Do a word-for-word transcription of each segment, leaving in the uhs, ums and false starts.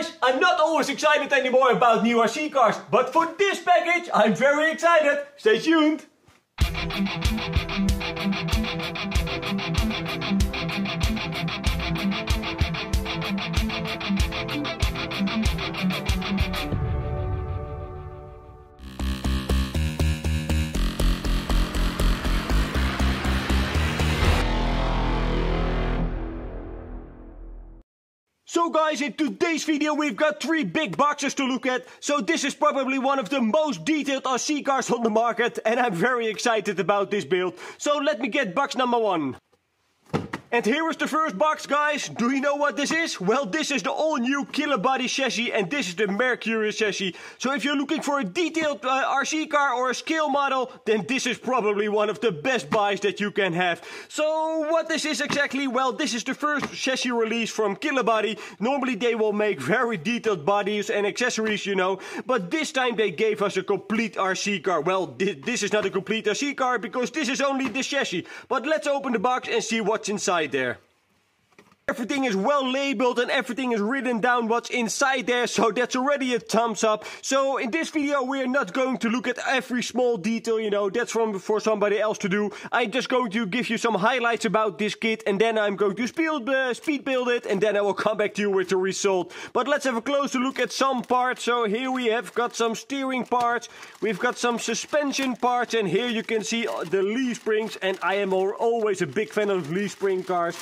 guys, I'm not always excited anymore about new R C cars, but for this package I'm very excited. Stay tuned! So guys, in today's video we've got three big boxes to look at, so this is probably one of the most detailed R C cars on the market and I'm very excited about this build. So let me get box number one. And here is the first box, guys. Do you know what this is? Well, this is the all-new Killerbody chassis and this is the Mercury chassis. So if you're looking for a detailed uh, R C car or a scale model, then this is probably one of the best buys that you can have. So what this is exactly? Well, this is the first chassis release from Killerbody. Normally they will make very detailed bodies and accessories, you know. But this time they gave us a complete R C car. Well, th this is not a complete R C car because this is only the chassis. But let's open the box and see what's inside there. Everything is well labeled and everything is written down what's inside there, so that's already a thumbs up. So in this video we're not going to look at every small detail, you know, that's from for somebody else to do. I'm just going to give you some highlights about this kit and then I'm going to speed, uh, speed build it and then I will come back to you with the result. But let's have a closer look at some parts. So here we have got some steering parts, we've got some suspension parts, and here you can see the leaf springs, and I am always a big fan of leaf spring cars.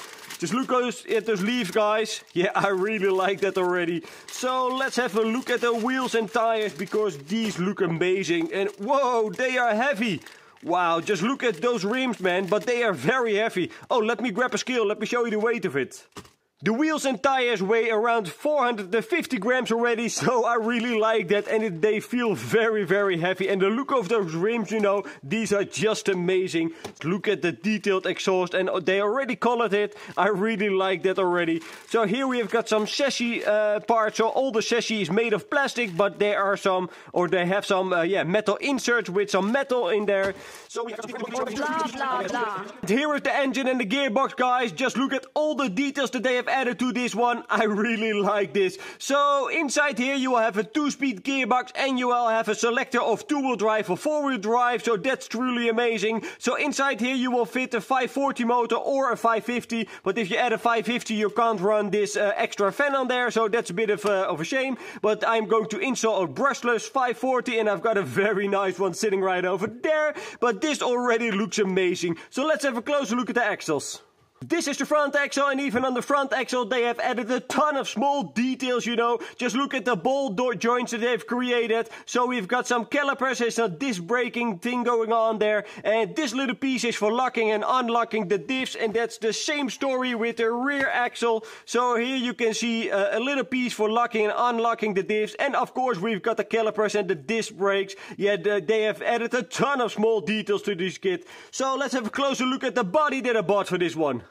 Just look at those leaves, guys. Yeah, I really like that already. So let's have a look at the wheels and tires, because these look amazing. And whoa, they are heavy. Wow, just look at those rims, man. But they are very heavy. Oh, let me grab a scale. Let me show you the weight of it. The wheels and tires weigh around four hundred fifty grams already, so I really like that, and it, they feel very very heavy. And the look of those rims, you know, these are just amazing. Look at the detailed exhaust, and they already colored it. I really like that already. So here we have got some chassis uh, parts. So all the chassis is made of plastic, but there are some, or they have some uh, yeah, metal inserts with some metal in there. So we have blah, blah, blah. Here is the engine and the gearbox, guys. Just look at all the details that they have added to this one. I really like this. So inside here you will have a two-speed gearbox and you will have a selector of two-wheel drive or four-wheel drive, so that's truly amazing. So inside here you will fit a five forty motor or a five fifty, but if you add a five fifty you can't run this uh, extra fan on there, so that's a bit of, uh, of a shame. But I'm going to install a brushless five forty and I've got a very nice one sitting right over there, but this already looks amazing. So let's have a closer look at the axles. This is the front axle, and even on the front axle they have added a ton of small details, you know. Just look at the ball door joints that they've created. So we've got some calipers, there's a disc braking thing going on there. And this little piece is for locking and unlocking the diffs, and that's the same story with the rear axle. So here you can see uh, a little piece for locking and unlocking the diffs. And of course we've got the calipers and the disc brakes. Yeah, the, they have added a ton of small details to this kit. So let's have a closer look at the body that I bought for this one.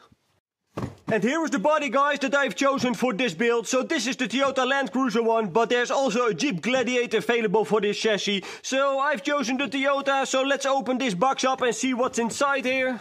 And here is the body, guys, that I've chosen for this build. So this is the Toyota Land Cruiser one, but there's also a Jeep Gladiator available for this chassis. So I've chosen the Toyota, so let's open this box up and see what's inside here.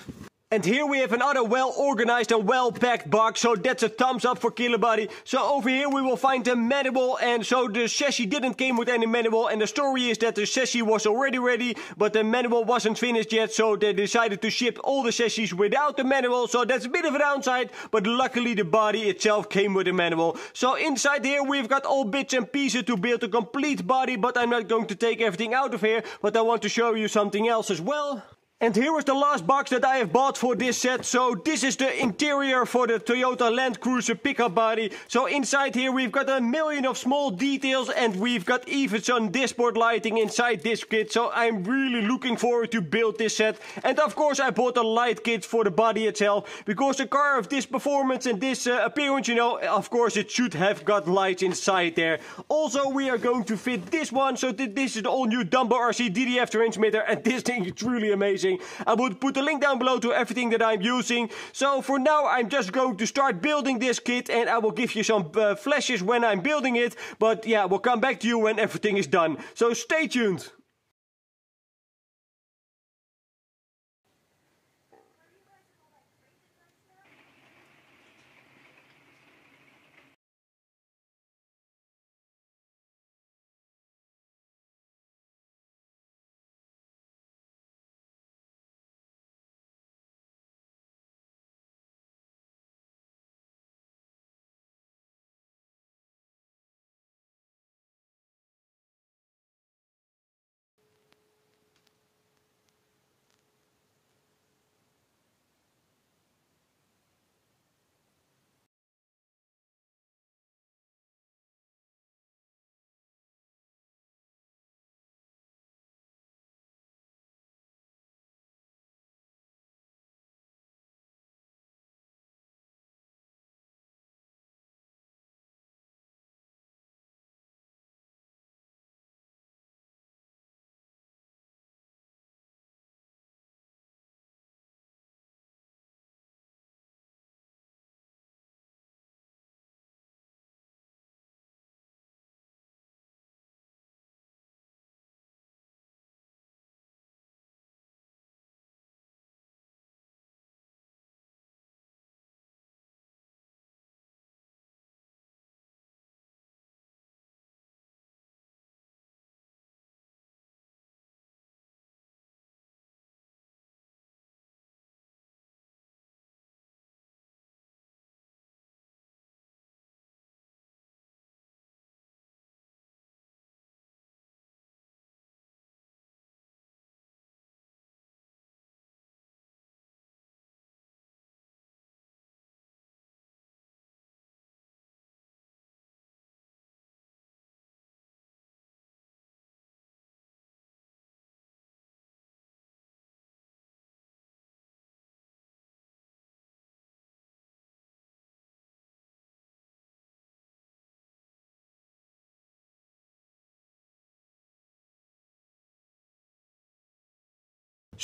And here we have another well-organized and well-packed box, so that's a thumbs up for Killerbody. So over here we will find the manual, and so the chassis didn't came with any manual, and the story is that the chassis was already ready, but the manual wasn't finished yet, so they decided to ship all the chassis without the manual, so that's a bit of a downside, but luckily the body itself came with a manual. So inside here we've got all bits and pieces to build a complete body, but I'm not going to take everything out of here, but I want to show you something else as well. And here is the last box that I have bought for this set. So this is the interior for the Toyota Land Cruiser pickup body. So inside here we've got a million of small details, and we've got even some dashboard lighting inside this kit. So I'm really looking forward to build this set. And of course I bought a light kit for the body itself, because a car of this performance and this uh, appearance, you know, of course it should have got lights inside there. Also we are going to fit this one. So th this is the all new DUMBO R C D D F transmitter, and this thing is truly amazing. I would put a link down below to everything that I'm using. So for now I'm just going to start building this kit, and I will give you some uh, flashes when I'm building it. But yeah, we'll come back to you when everything is done. So stay tuned.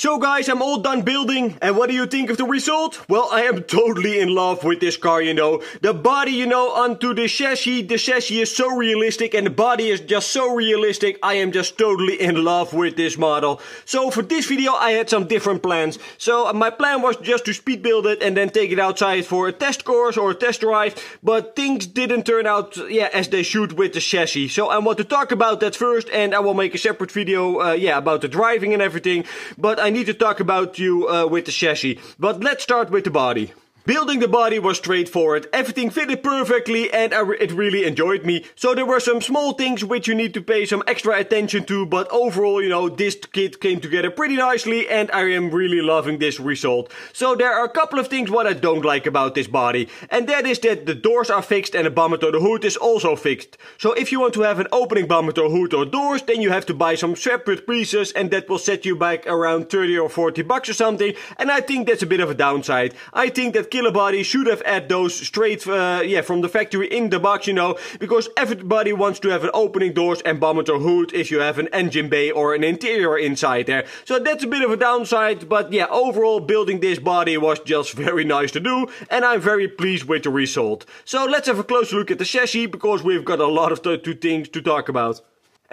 So guys, I'm all done building, and what do you think of the result? Well, I am totally in love with this car, you know. The body, you know, onto the chassis, the chassis is so realistic and the body is just so realistic. I am just totally in love with this model. So for this video I had some different plans. So my plan was just to speed build it and then take it outside for a test course or a test drive, but things didn't turn out, yeah, as they should with the chassis. So I want to talk about that first, and I will make a separate video, uh, yeah, about the driving and everything, but I need to talk about you uh, with the chassis. But let's start with the body. Building the body was straightforward, everything fitted perfectly, and I re it really enjoyed me. So there were some small things which you need to pay some extra attention to, but overall, you know, this kit came together pretty nicely and I am really loving this result. So there are a couple of things what I don't like about this body, and that is that the doors are fixed and the bomber-to-the hood is also fixed. So if you want to have an opening bomber-to-hood or doors, then you have to buy some separate pieces, and that will set you back around thirty or forty bucks or something, and I think that's a bit of a downside. I think that Killerbody should have added those straight uh, yeah, from the factory in the box, you know, because everybody wants to have an opening doors and bumper to hood if you have an engine bay or an interior inside there. So that's a bit of a downside, but yeah, overall building this body was just very nice to do, and I'm very pleased with the result. So let's have a closer look at the chassis, because we've got a lot of th- two things to talk about.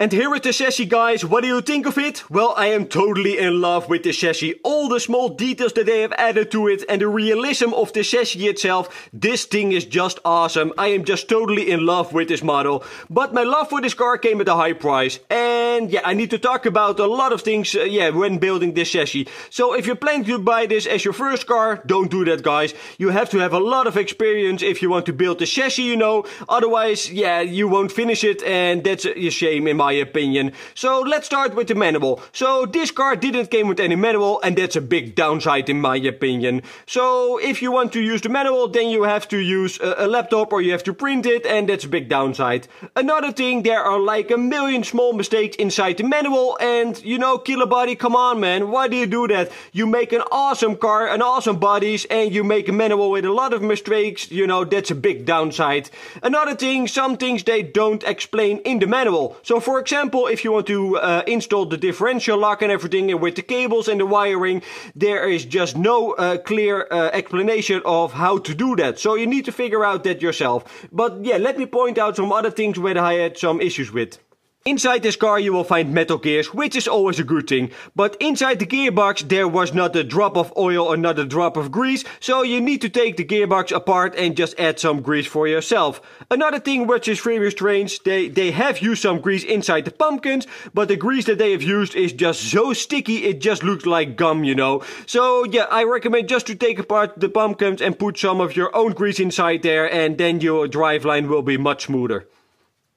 And here is the chassis, guys. What do you think of it? Well, I am totally in love with the chassis. All the small details that they have added to it and the realism of the chassis itself, this thing is just awesome. I am just totally in love with this model. But my love for this car came at a high price. And yeah, I need to talk about a lot of things uh, yeah, when building this chassis. So if you're planning to buy this as your first car, don't do that, guys. You have to have a lot of experience if you want to build the chassis, you know. Otherwise, yeah, you won't finish it, and that's a shame in my opinion. So let's start with the manual. So this car didn't came with any manual, and that's a big downside in my opinion. So if you want to use the manual, then you have to use a, a laptop, or you have to print it, and that's a big downside. Another thing, there are like a million small mistakes inside the manual, and you know, Killerbody, come on man, why do you do that? You make an awesome car, an awesome bodies, and you make a manual with a lot of mistakes, you know, that's a big downside. Another thing, some things they don't explain in the manual. So for For example, if you want to uh, install the differential lock and everything, and with the cables and the wiring, there is just no uh, clear uh, explanation of how to do that. So you need to figure out that yourself. But yeah, let me point out some other things where I had some issues with. Inside this car you will find metal gears, which is always a good thing. But inside the gearbox there was not a drop of oil or not a drop of grease, so you need to take the gearbox apart and just add some grease for yourself. Another thing which is previous trains, they, they have used some grease inside the pumpkins, but the grease that they have used is just so sticky, it just looks like gum, you know. So yeah, I recommend just to take apart the pumpkins and put some of your own grease inside there, and then your driveline will be much smoother.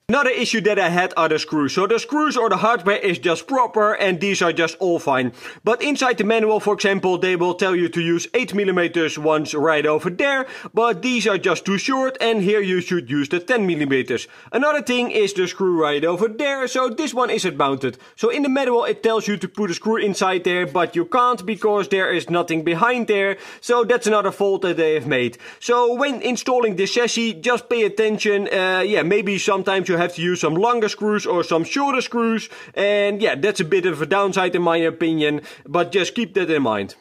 Another issue that I had are the screws. So the screws or the hardware is just proper, and these are just all fine. But inside the manual, for example, they will tell you to use eight millimeter ones right over there, but these are just too short, and here you should use the ten millimeter. Another thing is the screw right over there, so this one isn't mounted. So in the manual it tells you to put a screw inside there, but you can't because there is nothing behind there. So that's another fault that they have made. So when installing the chassis, just pay attention. Uh, yeah, maybe sometimes you You have to use some longer screws or some shorter screws, and yeah, that's a bit of a downside in my opinion, but just keep that in mind.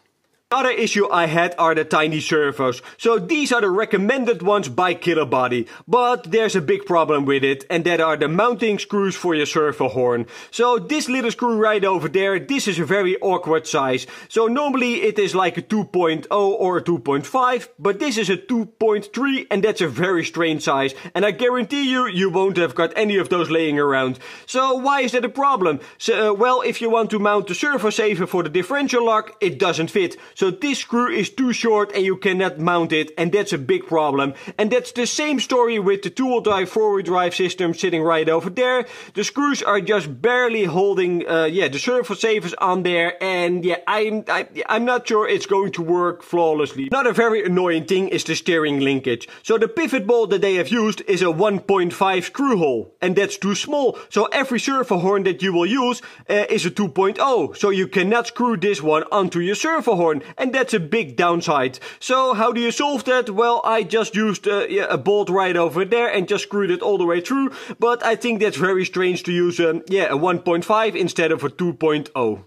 Another issue I had are the tiny servos. So these are the recommended ones by Killerbody, but there's a big problem with it, and that are the mounting screws for your servo horn. So this little screw right over there, this is a very awkward size. So normally it is like a two point oh or a two point five, but this is a two point three, and that's a very strange size, and I guarantee you, you won't have got any of those laying around. So why is that a problem? So, uh, well, if you want to mount the servo saver for the differential lock, it doesn't fit. So this screw is too short and you cannot mount it, and that's a big problem. And that's the same story with the two-wheel drive, four-wheel drive system sitting right over there. The screws are just barely holding, uh, yeah, the servo savers on there, and yeah, I'm, I, I'm not sure it's going to work flawlessly. Another very annoying thing is the steering linkage. So the pivot ball that they have used is a one point five screw hole, and that's too small. So every servo horn that you will use uh, is a two point oh, so you cannot screw this one onto your servo horn. And that's a big downside. So how do you solve that? Well, I just used uh, yeah, a bolt right over there and just screwed it all the way through. But I think that's very strange to use um, yeah, a one point five instead of a two point oh.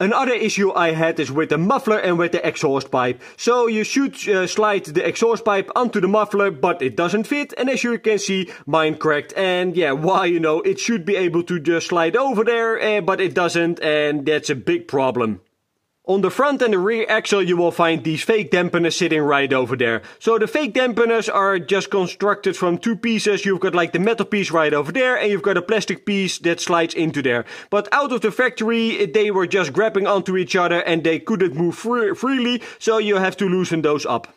Another issue I had is with the muffler and with the exhaust pipe. So you should uh, slide the exhaust pipe onto the muffler, but it doesn't fit, and as you can see, mine cracked. And yeah, why, you know, it should be able to just slide over there, uh, but it doesn't, and that's a big problem. On the front and the rear axle you will find these fake dampeners sitting right over there. So the fake dampeners are just constructed from two pieces. You've got like the metal piece right over there, and you've got a plastic piece that slides into there. But out of the factory they were just grabbing onto each other and they couldn't move free freely, so you have to loosen those up.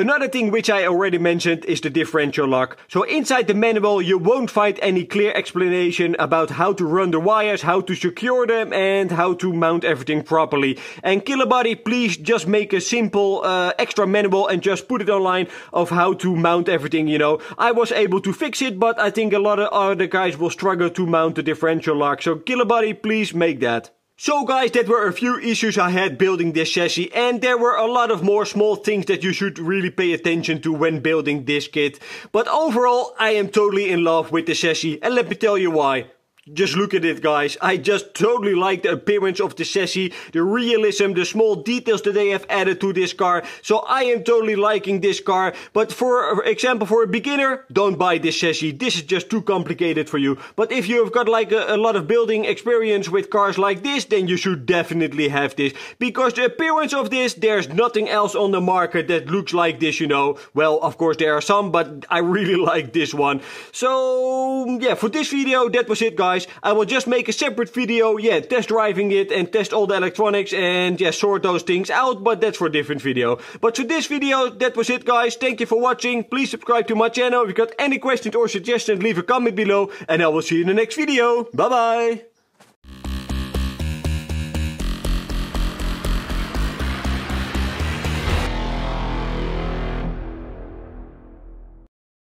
Another thing which I already mentioned is the differential lock. So inside the manual you won't find any clear explanation about how to run the wires, how to secure them, and how to mount everything properly. And Killerbody, please just make a simple uh, extra manual and just put it online of how to mount everything, you know. I was able to fix it, but I think a lot of other guys will struggle to mount the differential lock. So Killerbody, please make that. So guys, that were a few issues I had building this chassis, and there were a lot of more small things that you should really pay attention to when building this kit. But overall, I am totally in love with the chassis, and let me tell you why. Just look at it, guys. I just totally like the appearance of the chassis, the realism, the small details that they have added to this car. So I am totally liking this car. But for example, for a beginner, don't buy this chassis. This is just too complicated for you. But if you have got like a, a lot of building experience with cars like this, then you should definitely have this. Because the appearance of this, there's nothing else on the market that looks like this, you know. Well, of course there are some, but I really like this one. So yeah, for this video, that was it, guys. I will just make a separate video, yeah, test driving it and test all the electronics and yeah, sort those things out, but that's for a different video. But for this video, that was it, guys. Thank you for watching. Please subscribe to my channel. If you got any questions or suggestions, leave a comment below, and I will see you in the next video. Bye bye.